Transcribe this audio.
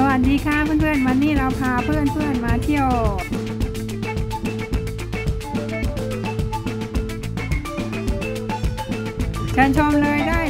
สวัสดีค่ะเพื่อนๆวันนี้เราพาเพื่อนๆมาเที่ยวเชิญชมเลยได้